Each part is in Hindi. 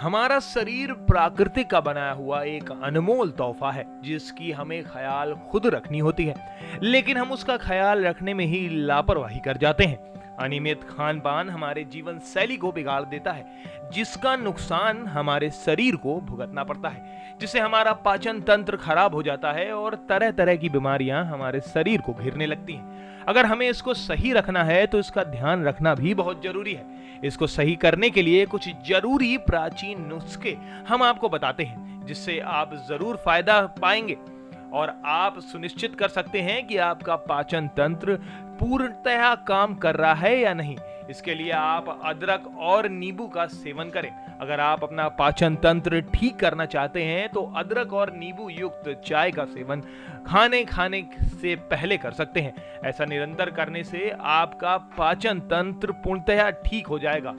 हमारा शरीर प्रकृति का बनाया हुआ एक अनमोल तोहफा है जिसकी हमें ख्याल खुद रखनी होती है, लेकिन हम उसका ख्याल रखने में ही लापरवाही कर जाते हैं। अनियमित खान पान हमारे जीवन शैली को बिगाड़ देता है, जिसका नुकसान हमारे शरीर को भुगतना पड़ता है, जिससे हमारा पाचन तंत्र खराब हो जाता है और तरह तरह की बीमारियां हमारे शरीर को घेरने लगती हैं। अगर हमें इसको सही रखना है तो इसका ध्यान रखना भी बहुत जरूरी है। इसको सही करने के लिए कुछ जरूरी प्राचीन नुस्खे हम आपको बताते हैं, जिससे आप जरूर फायदा पाएंगे और आप सुनिश्चित कर सकते हैं कि आपका पाचन तंत्र पूर्णतया काम कर रहा है या नहीं। इसके लिए आप अदरक और नींबू का सेवन करें। अगर आप अपना पाचन तंत्र ठीक करना चाहते हैं तो अदरक और नींबू युक्त चाय का सेवन खाने से पहले कर सकते हैं। ऐसा निरंतर करने से आपका पाचन तंत्र पूर्णतया ठीक हो जाएगा।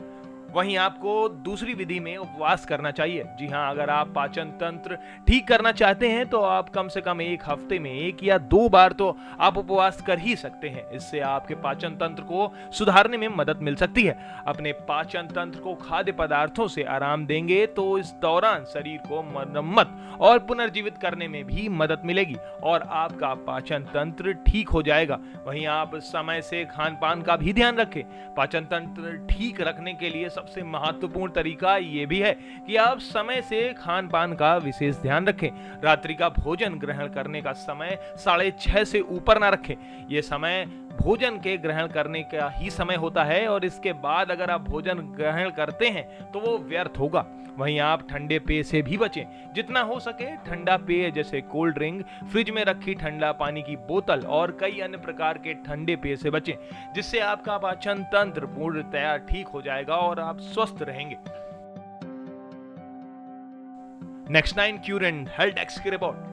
वहीं आपको दूसरी विधि में उपवास करना चाहिए। जी हाँ, अगर आप पाचन तंत्र ठीक करना चाहते हैं तो आप कम से कम एक हफ्ते में 1 या 2 बार तो आप उपवास कर ही सकते हैं। इससे आपके पाचन तंत्र को सुधारने में मदद मिल सकती है। अपने पाचन तंत्र को खाद्य पदार्थों से आराम देंगे तो इस दौरान शरीर को मरम्मत और पुनर्जीवित करने में भी मदद मिलेगी और आपका पाचन तंत्र ठीक हो जाएगा। वहीं आप समय से खान पान का भी ध्यान रखें। पाचन तंत्र ठीक रखने के लिए सबसे महत्वपूर्ण तरीका यह भी है कि आप समय से खान पान का विशेष ध्यान रखें। रात्रि का भोजन ग्रहण करने का समय 6:30 से ऊपर ना रखें। यह समय भोजन के ग्रहण करने का ही समय होता है और इसके बाद अगर आप भोजन ग्रहण करते हैं तो वो व्यर्थ होगा। वहीं आप ठंडे पेय से भी बचें। जितना हो सके ठंडा पेय जैसे कोल्ड ड्रिंक, फ्रिज में रखी ठंडा पानी की बोतल और कई अन्य प्रकार के ठंडे पेय से बचें, जिससे आपका पाचन तंत्र पूर्णतया ठीक हो जाएगा और आप स्वस्थ रहेंगे। नेक्स्ट 9 क्यूर एंड हेल्थ की रिपोर्ट।